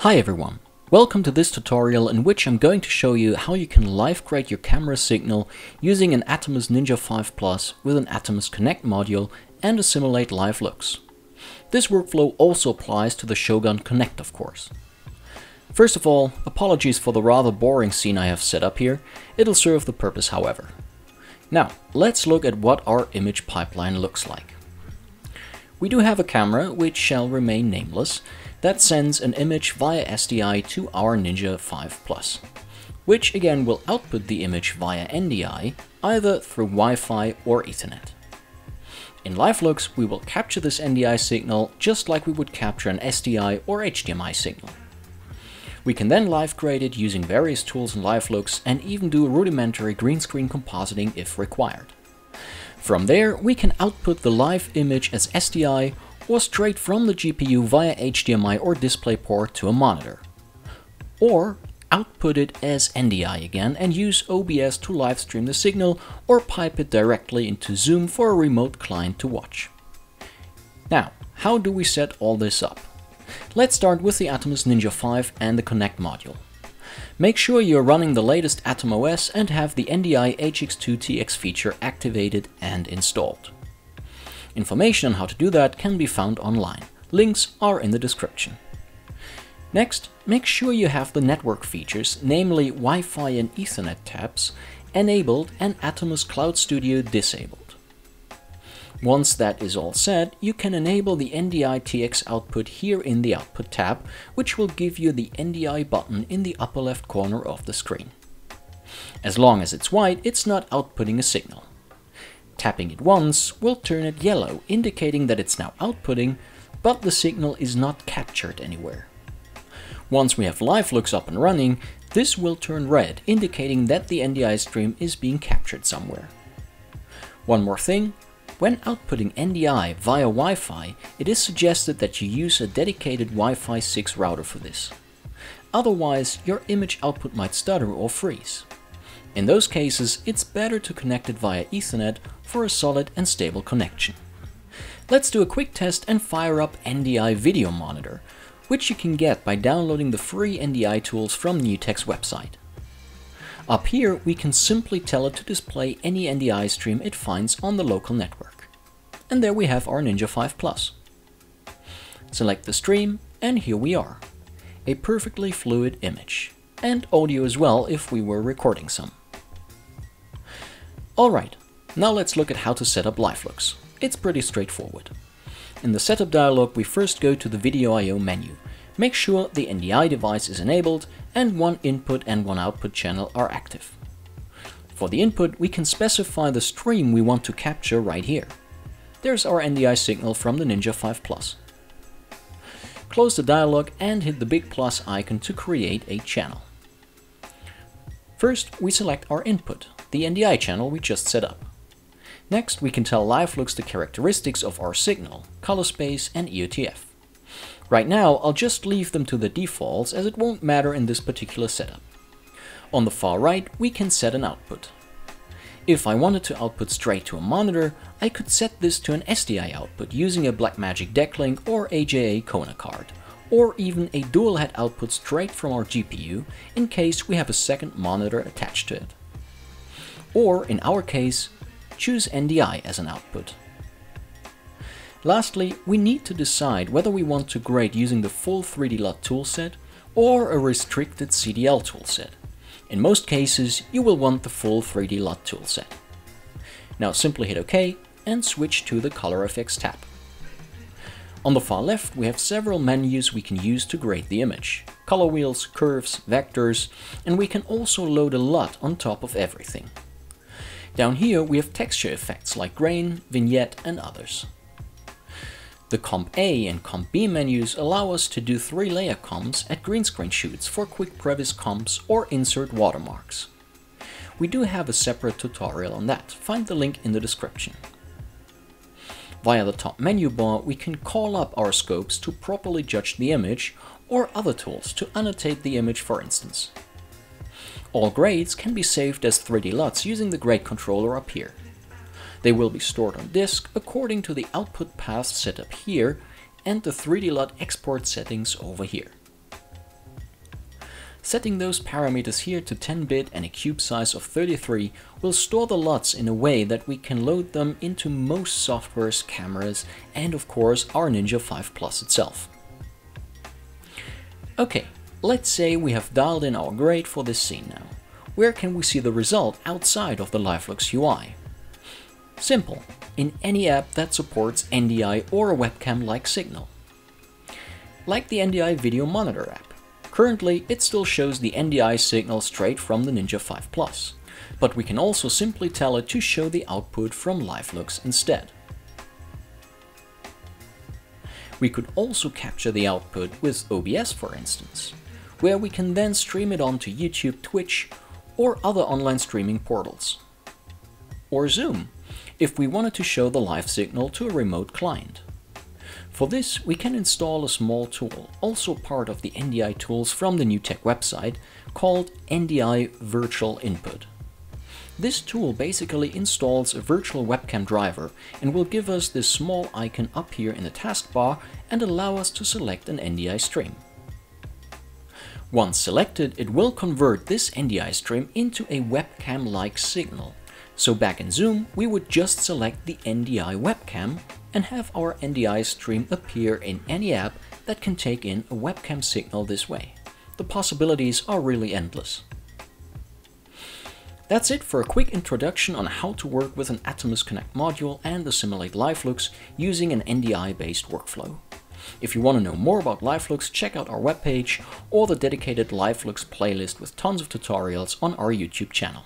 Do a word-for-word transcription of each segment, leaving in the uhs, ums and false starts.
Hi everyone, welcome to this tutorial in which I'm going to show you how you can live grade your camera signal using an Atomos Ninja five plus with an Atomos Connect module and Assimilate Live Looks. This workflow also applies to the Shogun Connect, of course. First of all, apologies for the rather boring scene I have set up here, it'll serve the purpose however. Now, let's look at what our image pipeline looks like. We do have a camera, which shall remain nameless, that sends an image via S D I to our Ninja five plus, which again will output the image via N D I, either through Wi-Fi or Ethernet. In Live Looks, we will capture this N D I signal just like we would capture an S D I or H D M I signal. We can then live grade it using various tools in Live Looks and even do rudimentary green screen compositing if required. From there, we can output the live image as S D I or straight from the G P U via H D M I or DisplayPort to a monitor. Or output it as N D I again and use O B S to live stream the signal or pipe it directly into Zoom for a remote client to watch. Now, how do we set all this up? Let's start with the Atomos Ninja five and the Connect module. Make sure you're running the latest AtomOS and have the N D I H X two T X feature activated and installed. Information on how to do that can be found online. Links are in the description. Next, make sure you have the network features, namely Wi-Fi and Ethernet tabs, enabled and Atomos Cloud Studio disabled. Once that is all set, you can enable the N D I T X output here in the Output tab, which will give you the N D I button in the upper left corner of the screen. As long as it's white, it's not outputting a signal. Tapping it once will turn it yellow, indicating that it's now outputting, but the signal is not captured anywhere. Once we have Live Looks up and running, this will turn red, indicating that the N D I stream is being captured somewhere. One more thing, when outputting N D I via Wi-Fi, it is suggested that you use a dedicated Wi-Fi six router for this. Otherwise, your image output might stutter or freeze. In those cases, it's better to connect it via Ethernet for a solid and stable connection. Let's do a quick test and fire up N D I Video Monitor, which you can get by downloading the free N D I tools from NewTek's website. Up here, we can simply tell it to display any N D I stream it finds on the local network. And there we have our Ninja five plus. Select the stream, and here we are. A perfectly fluid image. And audio as well if we were recording some. Alright, now let's look at how to set up Live Looks. It's pretty straightforward. In the setup dialog, we first go to the Video I O menu. Make sure the N D I device is enabled and one input and one output channel are active. For the input, we can specify the stream we want to capture right here. There's our N D I signal from the Ninja five plus. Close the dialog and hit the big plus icon to create a channel. First, we select our input, the N D I channel we just set up. Next, we can tell Live Looks the characteristics of our signal, color space and E O T F. Right now, I'll just leave them to the defaults as it won't matter in this particular setup. On the far right, we can set an output. If I wanted to output straight to a monitor, I could set this to an S D I output using a Blackmagic DeckLink or A J A Kona card, or even a dual head output straight from our G P U in case we have a second monitor attached to it. Or, in our case, choose N D I as an output. Lastly, we need to decide whether we want to grade using the full three D L U T toolset or a restricted C D L toolset. In most cases, you will want the full three D L U T toolset. Now simply hit OK and switch to the Color F X tab. On the far left, we have several menus we can use to grade the image. Color wheels, curves, vectors, and we can also load a L U T on top of everything. Down here, we have texture effects like grain, vignette, and others. The Comp A and Comp B menus allow us to do three-layer comps at green screen shoots for quick crevice comps or insert watermarks. We do have a separate tutorial on that, find the link in the description. Via the top menu bar, we can call up our scopes to properly judge the image, or other tools to annotate the image, for instance. All grades can be saved as three D L U Ts using the grade controller up here. They will be stored on disk according to the output path set up here and the three D L U T export settings over here. Setting those parameters here to ten bit and a cube size of thirty-three will store the L U Ts in a way that we can load them into most software's cameras and of course our Ninja five plus itself. Okay, let's say we have dialed in our grade for this scene now. Where can we see the result outside of the Live Looks U I? Simple, in any app that supports N D I or a webcam-like signal. Like the N D I Video Monitor app. Currently, it still shows the N D I signal straight from the Ninja five plus, but we can also simply tell it to show the output from Live Looks instead. We could also capture the output with O B S, for instance, where we can then stream it onto YouTube, Twitch, or other online streaming portals. Or Zoom, if we wanted to show the live signal to a remote client. For this, we can install a small tool, also part of the N D I tools from the NewTek website, called N D I Virtual Input. This tool basically installs a virtual webcam driver and will give us this small icon up here in the taskbar and allow us to select an N D I stream. Once selected, it will convert this N D I stream into a webcam-like signal. So back in Zoom, we would just select the N D I webcam and have our N D I stream appear in any app that can take in a webcam signal this way. The possibilities are really endless. That's it for a quick introduction on how to work with an Atomos Connect module and Assimilate Live Looks using an N D I-based workflow. If you want to know more about Live Looks, check out our webpage or the dedicated Live Looks playlist with tons of tutorials on our YouTube channel.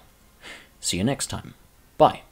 See you next time. Bye.